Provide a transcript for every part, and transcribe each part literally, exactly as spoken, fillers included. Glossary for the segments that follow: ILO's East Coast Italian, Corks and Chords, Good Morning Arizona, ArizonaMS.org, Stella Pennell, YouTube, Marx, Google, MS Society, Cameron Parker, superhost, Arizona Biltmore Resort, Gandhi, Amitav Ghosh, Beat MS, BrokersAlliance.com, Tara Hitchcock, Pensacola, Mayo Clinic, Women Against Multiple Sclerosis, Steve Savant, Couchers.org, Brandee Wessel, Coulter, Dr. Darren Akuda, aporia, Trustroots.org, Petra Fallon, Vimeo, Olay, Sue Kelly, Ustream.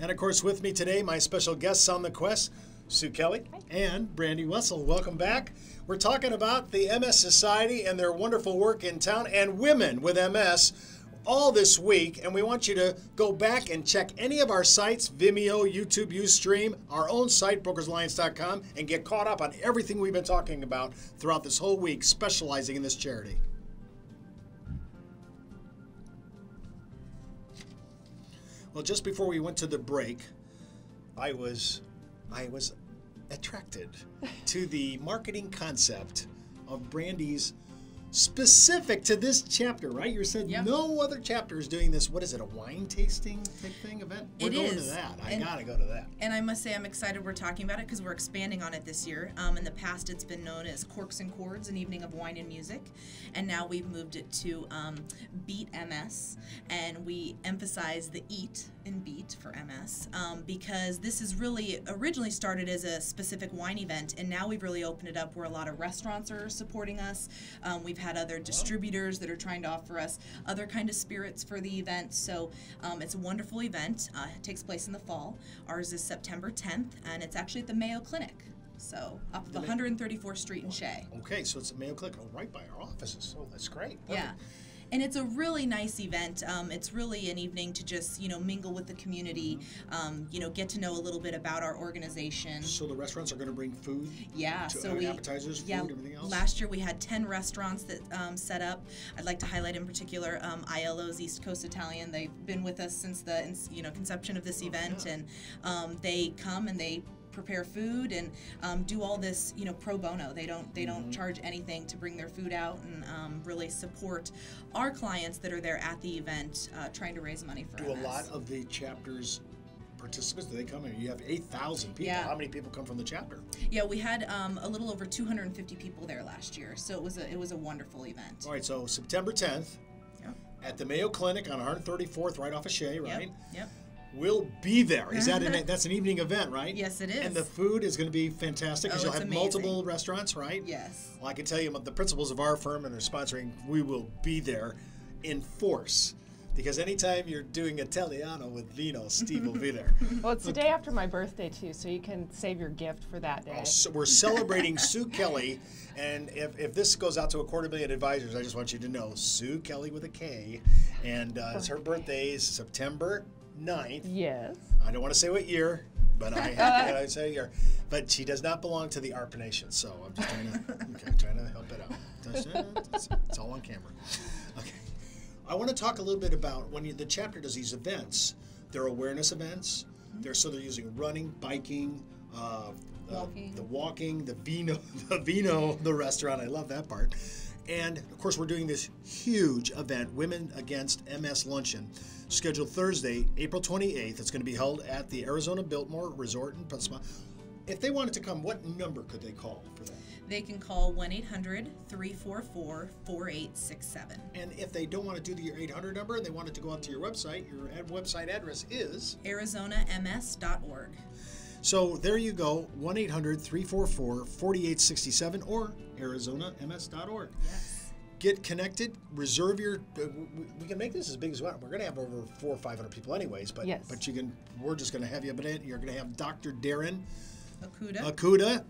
And of course, with me today, my special guests on the quest, Sue Kelly Hi. and Brandee Wessel. Welcome back. We're talking about the M S Society and their wonderful work in town and women with M S all this week. And we want you to go back and check any of our sites, Vimeo, YouTube, Ustream, our own site, Brokers Alliance dot com, and get caught up on everything we've been talking about throughout this whole week, specializing in this charity. Well, just before we went to the break, I was, I was attracted to the marketing concept of Brandee's, specific to this chapter, right? You said yep. no other chapter is doing this. What is it, a wine tasting type thing event? We're it going is. to that. I and, gotta go to that. And I must say, I'm excited we're talking about it because we're expanding on it this year. Um, in the past, it's been known as Corks and Chords, an evening of wine and music, and now we've moved it to um, Beat M S, and we emphasize the eat and beat for M S um, because this is really originally started as a specific wine event, and now we've really opened it up where a lot of restaurants are supporting us. Um, we've had other distributors that are trying to offer us other kind of spirits for the event. So um, it's a wonderful event. Uh, it takes place in the fall. Ours is September tenth, and it's actually at the Mayo Clinic. So up the one thirty-fourth Street in Shea. Okay, so it's the Mayo Clinic, oh, right by our offices. Oh, that's great. Perfect. Yeah. And it's a really nice event. Um, it's really an evening to just, you know, mingle with the community, um, you know, get to know a little bit about our organization. So the restaurants are going to bring food? Yeah. To, so uh, we, appetizers, yeah, food, everything else? Last year we had ten restaurants that um, set up. I'd like to highlight in particular um, I L O's East Coast Italian. They've been with us since the, you know, conception of this oh, event. Yeah. And um, they come and they prepare food and um, do all this, you know, pro bono. They don't they don't mm-hmm. charge anything to bring their food out and um, really support our clients that are there at the event, uh, trying to raise money for. Do M S. A lot of the chapters participants, do they come in? You have eight thousand people. Yeah. How many people come from the chapter? Yeah, we had um, a little over two hundred fifty people there last year, so it was a it was a wonderful event. All right, so September tenth yeah. at the Mayo Clinic on one thirty-fourth, right off of Shea, right? Yep. Yep. We'll be there. Is that an, that's an evening event, right? Yes, it is. And the food is going to be fantastic because oh, you'll have amazing. multiple restaurants, right? Yes. Well, I can tell you the principals of our firm and their sponsoring, we will be there in force. Because anytime you're doing Italiano with vino, Steve will be there. Well, it's the day after my birthday, too, so you can save your gift for that day. Oh, so we're celebrating Sue Kelly, and if, if this goes out to a quarter million advisors, I just want you to know, Sue Kelly with a K, and uh, it's her birthday is September ninth. Yes. I don't want to say what year, but I have to say year. But she does not belong to the A R P Nation, so I'm just trying to, okay, trying to help it out. It's, it's all on camera. Okay. I want to talk a little bit about when you, the chapter does these events, they're awareness events. Mm-hmm. They're so they're using running, biking, uh, walking. Uh, the walking, the vino, the vino, the restaurant. I love that part. And of course, we're doing this huge event, Women Against M S Luncheon, scheduled Thursday, April twenty-eighth. It's going to be held at the Arizona Biltmore Resort in Pensacola. If they wanted to come, what number could they call for that? They can call one eight hundred, three four four, four eight six seven. And if they don't want to do the eight hundred number and they wanted to go out to your website, your ad website address is? Arizona M S dot org. So there you go, one eight hundred, three four four, four eight six seven or Arizona M S dot org. Yes. Get connected, reserve your, uh, we can make this as big as we want. We're going to have over four or five hundred people anyways, but yes. but you can, we're just going to have you, but you're going to have Doctor Darren Akuda. Akuda.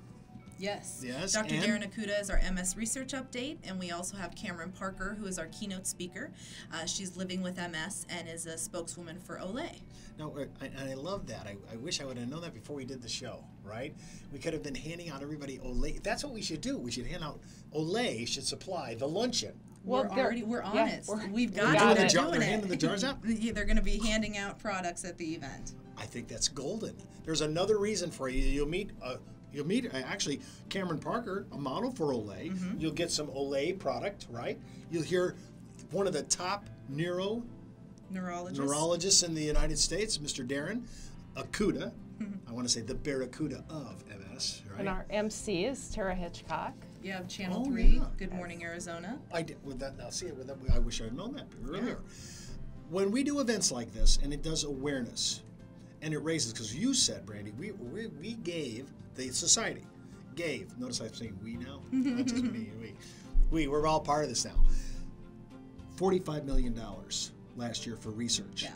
Yes. Yes. Doctor Darren Akuda is our M S research update, and we also have Cameron Parker, who is our keynote speaker. Uh, she's living with M S and is a spokeswoman for Olay. Now, I, I love that. I, I wish I would have known that before we did the show, right? We could have been handing out everybody Olay. That's what we should do. We should hand out Olay. Should supply the luncheon. Well, we're already we're on yeah, it. We're, We've got, got it. The jar, they're handing the jars out. Yeah, they're going to be handing out products at the event. I think that's golden. There's another reason for you. You'll meet. A, You'll meet, actually, Cameron Parker, a model for Olay. Mm-hmm. You'll get some Olay product, right? You'll hear one of the top neuro neurologists, neurologists in the United States, Mister Darren Akuda. Mm-hmm. I want to say the Barracuda of M S, right? And our M C is Tara Hitchcock. You have Channel oh, Three, yeah. Good Morning Arizona. I did with that. Now see it with that. I wish I had known that earlier. Yeah. When we do events like this, and it does awareness, and it raises, because you said, Brandee, we we, we gave. The society gave. Notice I'm saying we now. Not just me. We, we. We're all part of this now. forty-five million dollars last year for research. Yeah.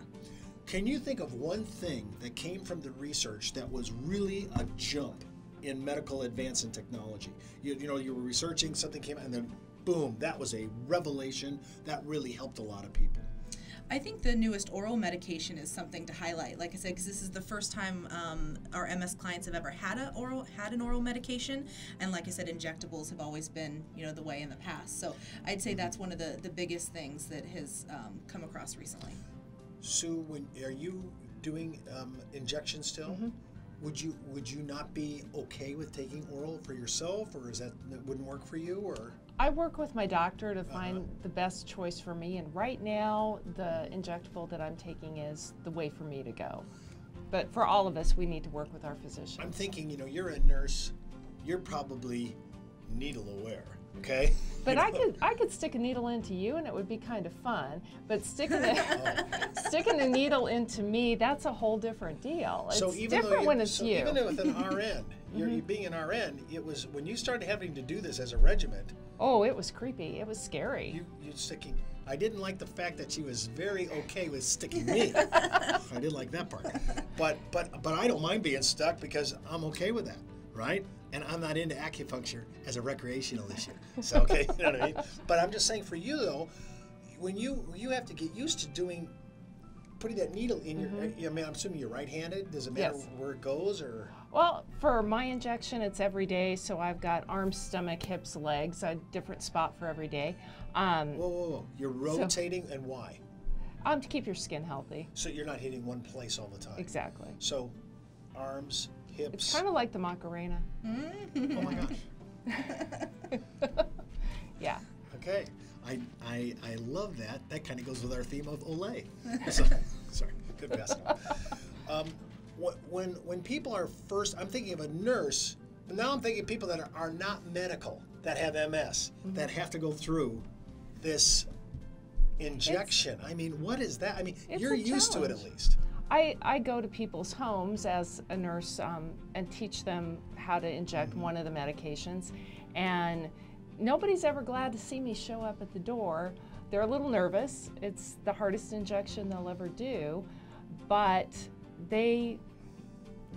Can you think of one thing that came from the research that was really a jump in medical advance and technology? You, you know, you were researching, something came out, and then boom, that was a revelation that really helped a lot of people. I think the newest oral medication is something to highlight. Like I said, because this is the first time um, our M S clients have ever had a oral had an oral medication, and like I said, injectables have always been, you know, the way in the past. So I'd say that's one of the the biggest things that has um, come across recently. Sue, when, are you doing um, injections still? Mm-hmm. Would you would you not be okay with taking oral for yourself, or is that wouldn't work for you, or? I work with my doctor to find uh-huh. the best choice for me, and right now the injectable that I'm taking is the way for me to go. But for all of us, we need to work with our physicians. I'm thinking, you know, you're a nurse, you're probably needle aware, okay? But you know? I could I could stick a needle into you, and it would be kind of fun. But sticking a, oh. sticking a needle into me, that's a whole different deal. It's so even different when it's so you. Even with an R N, you're, mm-hmm. you being an R N, it was when you started having to do this as a regiment. Oh, it was creepy. It was scary. You, you're sticking. I didn't like the fact that she was very okay with sticking me. I didn't like that part. But but but I don't mind being stuck because I'm okay with that, right? And I'm not into acupuncture as a recreational issue. So okay, you know what I mean. But I'm just saying for you though, when you you have to get used to doing putting that needle in mm-hmm. your. I mean, I'm assuming you're right-handed. Does it matter yes. where it goes or? Well, for my injection, it's every day, so I've got arms, stomach, hips, legs, a different spot for every day. Um, whoa, whoa, whoa. You're rotating, so, and why? Um, to keep your skin healthy. So you're not hitting one place all the time. Exactly. So arms, hips. It's kind of like the Macarena. Mm-hmm. Oh, my gosh. Yeah. Okay. I, I, I love that. That kind of goes with our theme of Olay. So, sorry. Good passing. Um When when people are first, I'm thinking of a nurse, but now I'm thinking of people that are, are not medical, that have M S, mm-hmm. that have to go through this injection. It's, I mean, what is that? I mean, you're used challenge. to it at least. I, I go to people's homes as a nurse um, and teach them how to inject mm-hmm. one of the medications. And nobody's ever glad to see me show up at the door. They're a little nervous. It's the hardest injection they'll ever do, but they...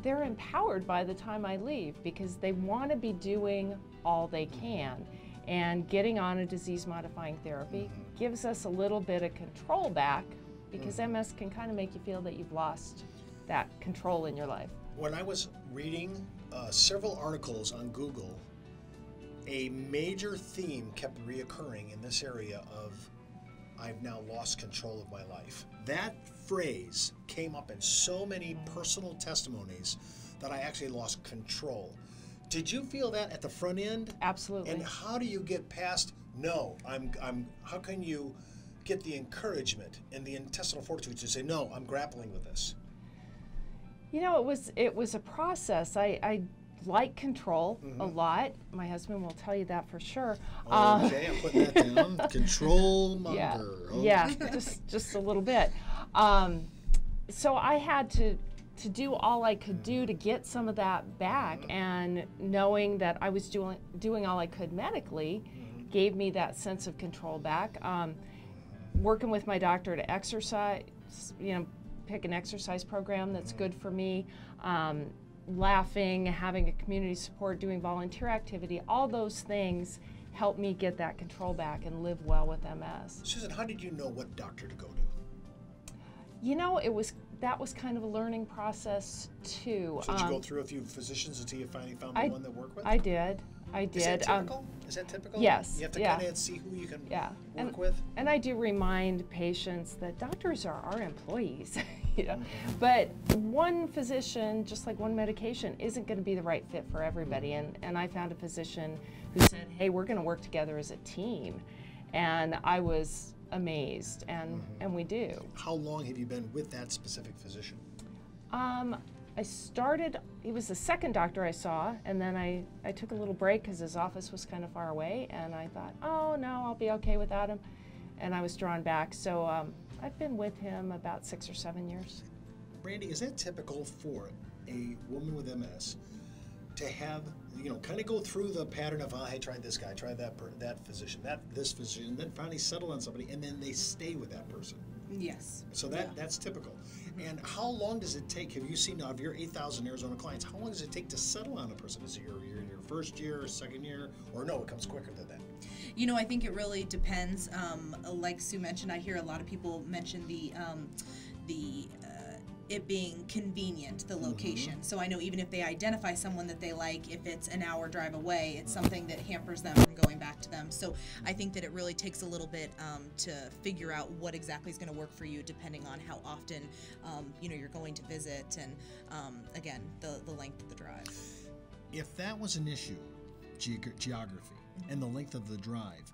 they're empowered by the time I leave because they want to be doing all they can. And getting on a disease-modifying therapy mm-hmm. gives us a little bit of control back because mm-hmm. M S can kind of make you feel that you've lost that control in your life. When I was reading uh, several articles on Google, a major theme kept reoccurring in this area of I've now lost control of my life. That phrase came up in so many personal testimonies that I actually lost control. Did you feel that at the front end? Absolutely. And how do you get past, no, I'm, I'm, how can you get the encouragement and the intestinal fortitude to say, no, I'm grappling with this? You know, it was, it was a process. I, I like control mm-hmm. a lot. My husband will tell you that for sure. Oh, okay, um, I'm putting that down. Control monger. Yeah, okay. yeah just, just a little bit. Um, so I had to, to do all I could do to get some of that back, and knowing that I was doing, doing all I could medically gave me that sense of control back. Um, working with my doctor to exercise, you know, pick an exercise program that's good for me, um, laughing, having a community support, doing volunteer activity, all those things helped me get that control back and live well with M S. Susan, how did you know what doctor to go to? You know, it was that was kind of a learning process too. So did you um, go through a few physicians until you finally found the I, one that worked with? I did. I did. Is that typical? Um, Is that typical? Yes. You have to yeah. kind of see who you can yeah. work and, with. And I do remind patients that doctors are our employees, you know. Mm-hmm. But one physician, just like one medication, isn't going to be the right fit for everybody. And and I found a physician who said, "Hey, we're going to work together as a team," and I was amazed, and mm-hmm. and we do. How long have you been with that specific physician? Um, I started, he was the second doctor I saw, and then I, I took a little break because his office was kind of far away, and I thought, oh no, I'll be okay without him, and I was drawn back. So um, I've been with him about six or seven years. Brandee, is that typical for a woman with M S to have, you know, kind of go through the pattern of, oh, I tried this guy, tried that, that physician, that this physician, then finally settle on somebody, and then they stay with that person? Yes. So that yeah. that's typical. And how long does it take? Have you seen, of your eight thousand Arizona clients, how long does it take to settle on a person? Is it your, your, your first year, second year, or no, it comes quicker than that? You know, I think it really depends. Um, like Sue mentioned, I hear a lot of people mention the, um, the uh, it being convenient, the location. Mm-hmm. So I know even if they identify someone that they like, if it's an hour drive away, it's something that hampers them from going back to them. So I think that it really takes a little bit um, to figure out what exactly is going to work for you, depending on how often um, you know, you're going to visit, and um, again, the, the length of the drive. If that was an issue, ge- geography and the length of the drive,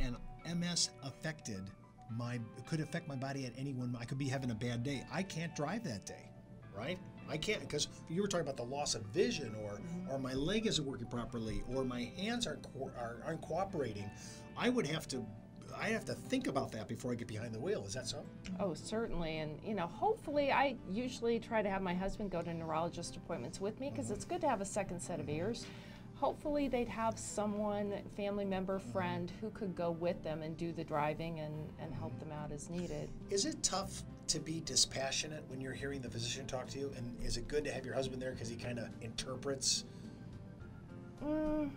and M S affected my, could affect my body at any one. I could be having a bad day. I can't drive that day, right? I can't, because you were talking about the loss of vision, or mm-hmm. or my leg isn't working properly, or my hands aren't co are, aren't cooperating. I would have to, I have to think about that before I get behind the wheel. Is that so? Oh, certainly. And you know, hopefully, I usually try to have my husband go to neurologist appointments with me, because mm-hmm. it's good to have a second set of ears. Hopefully they'd have someone, family member, friend, who could go with them and do the driving and, and help them out as needed. Is it tough to be dispassionate when you're hearing the physician talk to you? And is it good to have your husband there because he kind of interprets? Mm,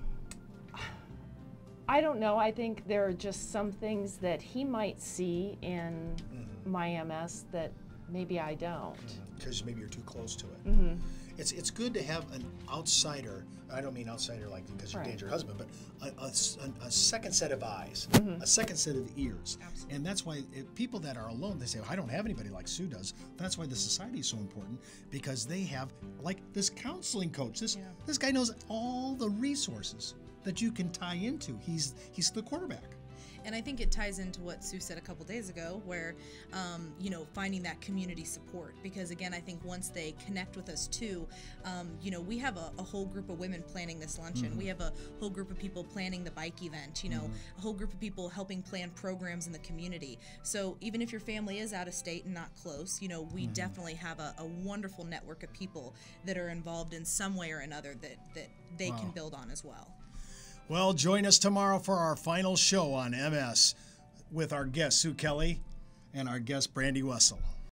I don't know. I think there are just some things that he might see in mm-hmm. my M S that maybe I don't. Because mm-hmm. maybe you're too close to it. Mm-hmm. It's it's good to have an outsider. I don't mean outsider like because you right. dated your husband, but a, a, a second set of eyes, mm-hmm. a second set of ears. Absolutely. And that's why it, people that are alone, they say, well, I don't have anybody like Sue does. That's why the society is so important, because they have like this counseling coach. This yeah. this guy knows all the resources that you can tie into. He's he's the quarterback. And I think it ties into what Sue said a couple days ago, where, um, you know, finding that community support. Because again, I think once they connect with us too, um, you know, we have a, a whole group of women planning this luncheon. Mm-hmm. We have a whole group of people planning the bike event, you know, mm-hmm. a whole group of people helping plan programs in the community. So even if your family is out of state and not close, you know, we mm-hmm. definitely have a, a wonderful network of people that are involved in some way or another that, that they wow. can build on as well. Well, join us tomorrow for our final show on M S with our guest, Sue Kelly, and our guest, Brandee Wessel.